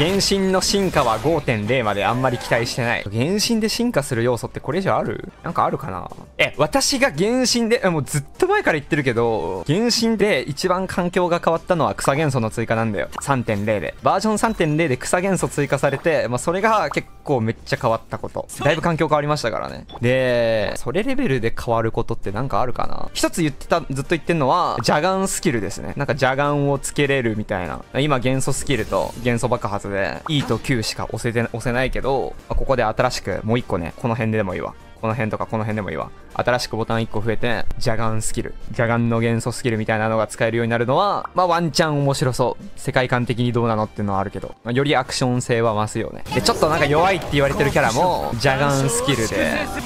原神の進化は 5.0 まであんまり期待してない。原神で進化する要素ってこれ以上ある？なんかあるかな？私が原神で、もうずっと前から言ってるけど、原神で一番環境が変わったのは草元素の追加なんだよ。3.0 で。バージョン 3.0 で草元素追加されて、まあ、それが結構めっちゃ変わったこと。だいぶ環境変わりましたからね。で、それレベルで変わることってなんかあるかな？一つずっと言ってんのは、邪眼スキルですね。なんか邪眼をつけれるみたいな。今元素スキルと元素爆発で E と Q しか押せないけど、ここで新しくもう一個ね、この辺でもいいわ。この辺とかこの辺でもいいわ。新しくボタン1個増えて、邪眼スキル。邪眼の元素スキルみたいなのが使えるようになるのは、まあワンチャン面白そう。世界観的にどうなのっていうのはあるけど、まあ、よりアクション性は増すよね。で、ちょっとなんか弱いって言われてるキャラも、邪眼スキルで、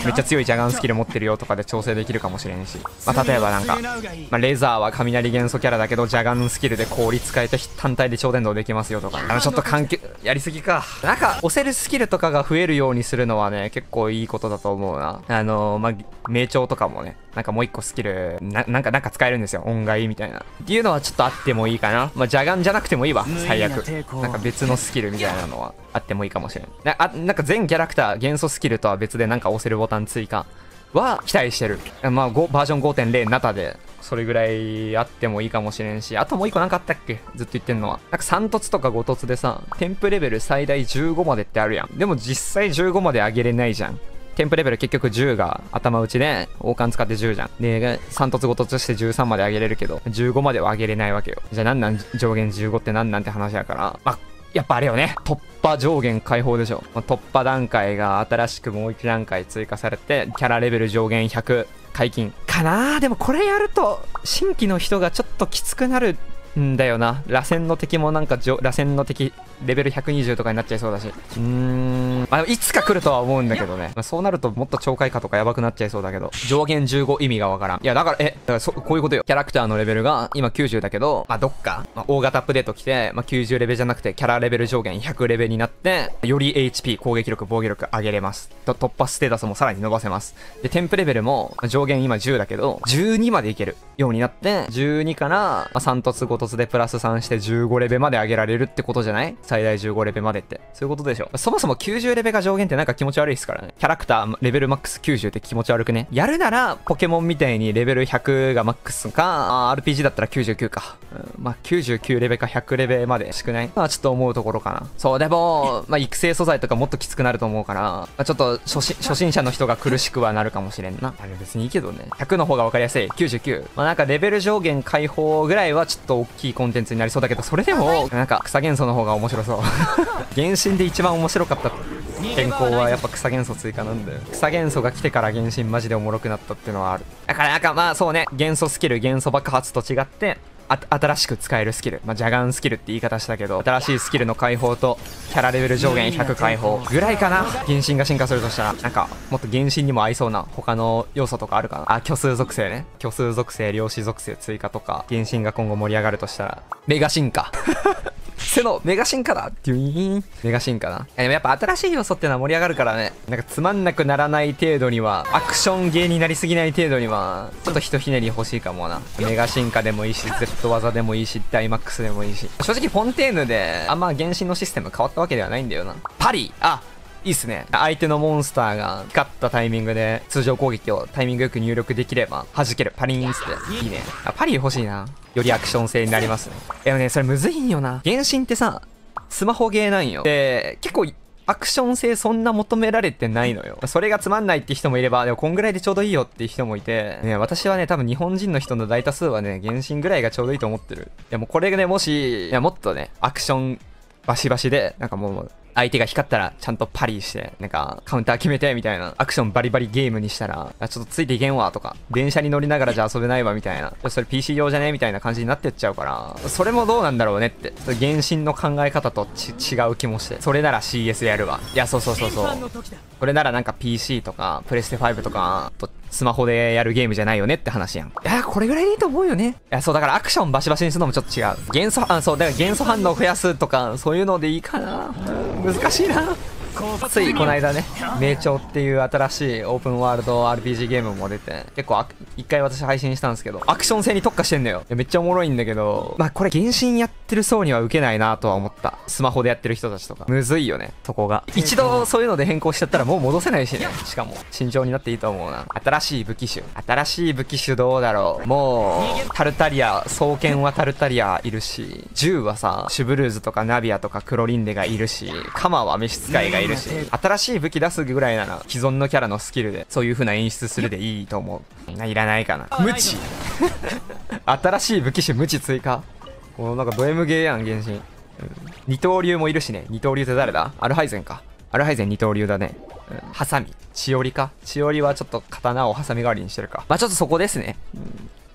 めっちゃ強い邪眼スキル持ってるよとかで調整できるかもしれんし。まあ例えばなんか、レザーは雷元素キャラだけど、邪眼スキルで氷使えて単体で超電導できますよとか。ちょっと環境、やりすぎか。なんか、押せるスキルとかが増えるようにするのはね、結構いいことだと思うな。まあ、名調とかもね、なんかもう一個スキル、なんか使えるんですよ。恩返りみたいな。っていうのはちょっとあってもいいかな。まあ、邪眼じゃなくてもいいわ。最悪。なんか別のスキルみたいなのはあってもいいかもしれない。なんか全キャラクター、元素スキルとは別でなんか押せるボタン追加は期待してる。まあ、バージョン 5.0 の中で、それぐらいあってもいいかもしれんし、あともう一個なんかあったっけ？ずっと言ってんのは。なんか3凸とか5凸でさ、添付レベル最大15までってあるやん。でも実際15まで上げれないじゃん。添付レベル結局10が頭打ちで、王冠使って10じゃん。で、3凸5凸して13まで上げれるけど、15までは上げれないわけよ。じゃあ上限15ってなんなんって話やから。まあ、やっぱあれよね。突破上限解放でしょ。突破段階が新しくもう1段階追加されて、キャラレベル上限100解禁。かなー。でもこれやると、新規の人がちょっときつくなるんだよな。螺旋の敵もなんか、螺旋の敵、レベル120とかになっちゃいそうだし。まあ、いつか来るとは思うんだけどね。まあ、そうなるともっと超開花とかやばくなっちゃいそうだけど。上限15意味がわからん。いや、だからこういうことよ。キャラクターのレベルが今90だけど、まあ、どっか、まあ、大型アップデート来て、まあ、90レベルじゃなくて、キャラレベル上限100レベルになって、より HP、攻撃力、防御力上げれます。と、突破ステータスもさらに伸ばせます。で、添付レベルも、上限今10だけど、12までいけるようになって、12から3凸5凸でプラス3して15レベルまで上げられるってことじゃない？最大15レベルまでって。そういうことでしょ。そもそも90レベルが上限ってなんか気持ち悪いですからね。キャラクターレベルマックス90って気持ち悪くね。やるなら、ポケモンみたいにレベル100がマックスか、RPG だったら99か。まあ、99レベルか100レベルまで。少ない？まあ、ちょっと思うところかな。そう、でも、まあ、育成素材とかもっときつくなると思うから、まあ、ちょっと初心者の人が苦しくはなるかもしれんな。別にいいけどね。100の方がわかりやすい。99。まあ、なんかレベル上限解放ぐらいはちょっと大きいコンテンツになりそうだけど、それでも、なんか草元素の方が面白い。原神で一番面白かった変更はやっぱ草元素追加なんだよ。草元素が来てから原神マジでおもろくなったっていうのはある。だからなんかまあそうね、元素スキル、元素爆発と違って、新しく使えるスキル。まあ、邪眼スキルって言い方したけど、新しいスキルの解放と、キャラレベル上限100解放ぐらいかな。原神が進化するとしたら、なんか、もっと原神にも合いそうな他の要素とかあるかな。虚数属性ね。虚数属性、量子属性追加とか、原神が今後盛り上がるとしたら、メガ進化。セノメガ進化だっていうメガ進化な。でもやっぱ新しい要素ってのは盛り上がるからね。なんかつまんなくならない程度には、アクションゲーになりすぎない程度には、ちょっとひとひねり欲しいかもな。メガ進化でもいいし、Z 技でもいいし、ダイマックスでもいいし。正直フォンテーヌで、あんま原神のシステム変わったわけではないんだよな。パリ！あ！いいっすね。相手のモンスターが光ったタイミングで通常攻撃をタイミングよく入力できれば弾ける。パリーンっつって。いいね。あ、パリ欲しいな。よりアクション性になりますね。でもね、それむずいんよな。原神ってさ、スマホゲーなんよ。で、結構アクション性そんな求められてないのよ。それがつまんないって人もいれば、でもこんぐらいでちょうどいいよって人もいて、ね、私はね、多分日本人の人の大多数はね、原神ぐらいがちょうどいいと思ってる。でもこれがね、もし、いやもっとね、アクションバシバシで、なんかもう、相手が光ったらちゃんとパリして、なんかカウンター決めてみたいな、アクションバリバリゲームにしたら、ちょっとついていけんわとか、電車に乗りながらじゃ遊べないわみたいな、それ PC 用じゃねみたいな感じになってっちゃうから、それもどうなんだろうねって、原神の考え方と違う気もして、それなら CS やるわ。いや、そう。これならなんか PC とか、プレステ5とか、スマホでやるゲームじゃないよねって話やん。いや、これぐらいでいいと思うよね。いや、そうだからアクションバシバシにするのもちょっと違う。元素反応増やすとか、そういうのでいいかな。難しいな。ついこの間ね、名調っていう新しいオープンワールド RPG ゲームも出て、結構一回私配信したんですけど、アクション性に特化してんのよ。めっちゃおもろいんだけど、まあこれ原神やってってる層には受けないなとは思った。スマホでやってる人たちとかむずいよね。そこが一度そういうので変更しちゃったらもう戻せないしね。しかも慎重になっていいと思うな。新しい武器種どうだろう。もうタルタリア、双剣はタルタリアいるし、銃はさシュブルーズとかナビアとかクロリンデがいるし、カマは召使いがいるし、新しい武器出すぐらいなら既存のキャラのスキルでそういう風な演出するでいいと思う。いらないかな、無知新しい武器種無知追加。このなんかド M ゲーやん、原神、うん、二刀流もいるしね。二刀流って誰だ。アルハイゼンか。アルハイゼン二刀流だね。うん、ハサミ。チオリか。チオリはちょっと刀をハサミ代わりにしてるか。まあちょっとそこですね。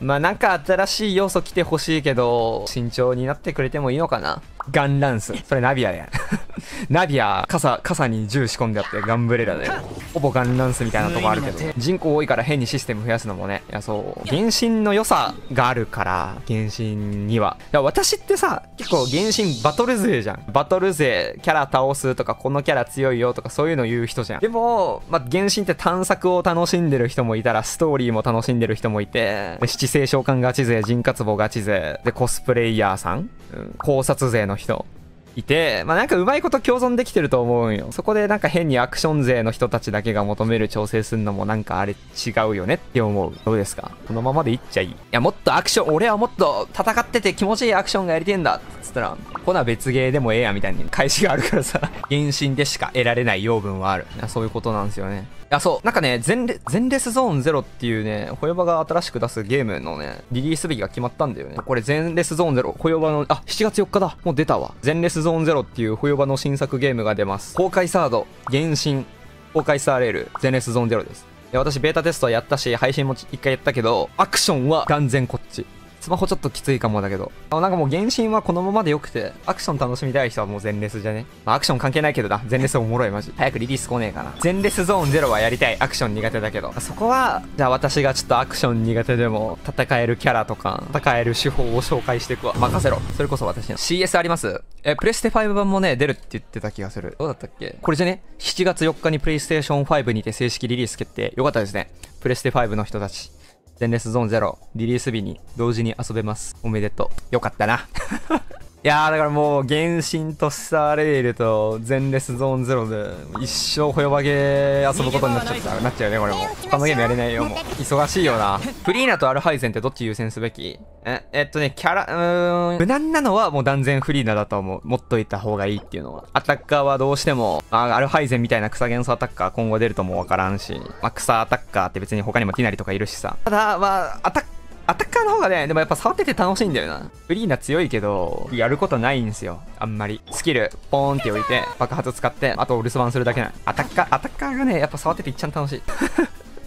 うん、まあなんか新しい要素来てほしいけど、慎重になってくれてもいいのかな。ガンランス。それナビアや。ナビア、傘に銃仕込んであってガンブレラだよ。ほぼガンランスみたいなとこあるけど、人口多いから変にシステム増やすのもね。いや、そう。原神の良さがあるから、原神には。いや、私ってさ、結構原神バトル勢じゃん。バトル勢、キャラ倒すとか、このキャラ強いよとか、そういうの言う人じゃん。でも、まあ、原神って探索を楽しんでる人もいたら、ストーリーも楽しんでる人もいて、七星召喚ガチ勢、人活棒ガチ勢、で、コスプレイヤーさん、うん、考察勢の人いて、まあなんかうまいこと共存できてると思うんよ。そこでなんか変にアクション勢の人たちだけが求める調整するのもなんかあれ違うよねって思う。どうですか、このままでいっちゃいい。いや、もっとアクション、俺はもっと戦ってて気持ちいいアクションがやりてんだっつったら、こんな別ゲーでもええやみたいに返しがあるからさ原神でしか得られない養分はある。いや、そういうことなんですよね。いや、そう。なんかね、全レスゾーン0っていうね、ホヨバが新しく出すゲームのね、リリース日が決まったんだよね。これ全レスゾーン0、ホヨバの、あ、7月4日だ。もう出たわ。全レスゾーン0っていうホヨバの新作ゲームが出ます。崩壊サード、原神、崩壊サーレール、全レスゾーン0です。私、ベータテストはやったし、配信も一回やったけど、アクションは断然こっち。スマホちょっときついかもだけど。なんかもう原神はこのままでよくて、アクション楽しみたい人はもう全レスじゃね。まあ、アクション関係ないけどな。全レスおもろいマジ。早くリリース来ねえかな。全レスゾーン0はやりたい。アクション苦手だけど。そこは、じゃあ私がちょっとアクション苦手でも、戦えるキャラとか、戦える手法を紹介していくわ。任せろ。それこそ私の。CS あります。プレステ5版もね、出るって言ってた気がする。どうだったっけこれじゃね。7月4日に PlayStation 5にて正式リリース決定。よかったですね。プレステ5の人たち。全レスゾーン0、リリース日に同時に遊べます。おめでとう。よかったな。いやー、だからもう、原神とサーレールと、全レスゾーン0で、一生ホヨバゲー遊ぶことになっちゃった。なっちゃうよね、これも。他のゲームやれないよ、もう。忙しいよな。フリーナとアルハイゼンってどっち優先すべき？キャラ、無難なのはもう断然フリーナだと思う。持っといた方がいいっていうのは。アタッカーはどうしても、アルハイゼンみたいな草元素アタッカー今後出るともわからんし、まあ、草アタッカーって別に他にもティナリとかいるしさ。ただ、まあ、アタッカーの方がね、でもやっぱ触ってて楽しいんだよな。フリーナ強いけど、やることないんですよ。あんまり。スキル、ポーンって置いて、爆発使って、あとお留守番するだけなの。アタッカーがね、やっぱ触ってていっちゃん楽しい。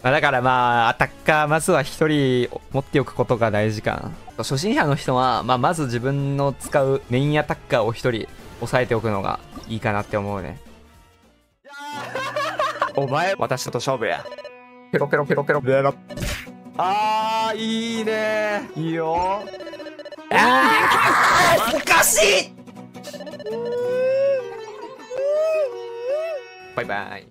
だからまあ、アタッカー、まずは一人持っておくことが大事かな。初心者の人は、まあ、まず自分の使うメインアタッカーを一人押さえておくのがいいかなって思うね。お前、私と勝負や。ペロペロペロペロペロ。あー、いいねー。いいよー。おかしい。バイバイ。